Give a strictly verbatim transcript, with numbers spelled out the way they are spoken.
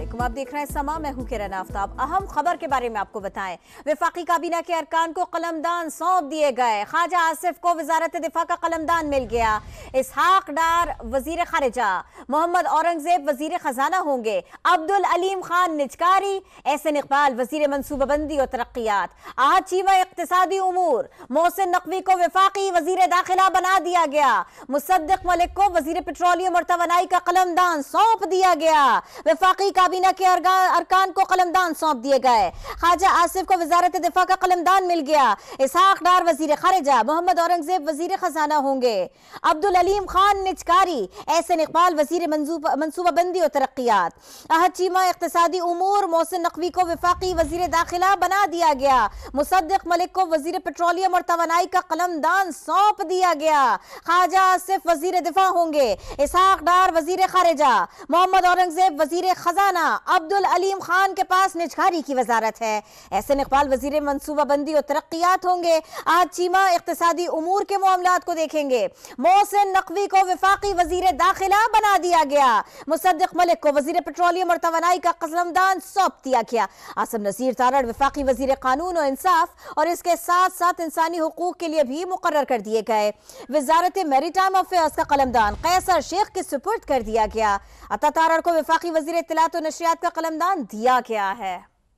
वालेकुम। आप देख रहे हैं समा, मैं हूं किरण आफताब। अहम खबर के बारे में आपको बताएं, वफाकी काबीना के अरकान को कलमदान सौंप दिए गए। खाजा आसिफ को वजारत दिफा का कलमदान मिल गया। इसहाक डार वजीर खारिजा, मोहम्मद औरंगजेब वजीर खजाना होंगे। अब्दुल अलीम खान निजकारी, एहसन इकबाल वजीर मनसूबाबंदी और तरक्यात, आज चीमा इक्तिसादी उमूर। मोहसिन नकवी को वफाकी वजीर दाखिला बना दिया गया। मुसद्दिक मलिक को वजीर पेट्रोलियम और तवानाई का कलमदान सौंप दिया गया। वफाकी काबीना के अरकान को कलमदान सौंप दिए गए। खाजा आसिफ को वजारत दिफा का कलमदान मिल गया। इसहाक डार वजीर खारिजा, मोहम्मद औरंगजेब वजीर खजाना होंगे। अब्दुल अलीम खान निजकारी, एहसन इकबाल वजीर मनसूबाबंदी और तरक्यात, अहद चीमा इक्तिसादी उमूर। मोहसिन नकवी को वफाकी वजीर दाखिला बना दिया गया। मुसद्दिक मलिक को वजीर पेट्रोलियम और तवानाई का कलमदान सौंप दिया गया। खाजा आसिफ वजीर दिफा होंगे। इसहाक डार वजीर खारिजा, मोहम्मद औरंगजेब वजीर खजाना। अब्दुल अलीम खान के पास निजकारी की वजारत है। एहसन इकबाल वजीर मनसूबाबंदी और तरक्यात होंगे। आज चीमा इक्तिसादी उमूर के मामलात को देखेंगे। मोहसिन नकवी को वफाकी वजीर दाखिला बना दिया गया। मुसद्दिक मलिक को वजीर पेट्रोलियम और तवानाई का कलमदान सौंप दिया गया। आसम नसीर तारड़ वफाकी वजीर कानून और इंसाफ और इसके साथ साथ इंसानी हुकूक के लिए भी मुकर्रर कर दिए गए। वजारत मैरीटाइम अफेयर्स का कलमदान कैसर शेख के सुपुर्द कर दिया गया। अता तारड़ को वफाकी वजीर इत्तलात और नशरियात का कलमदान दिया गया है।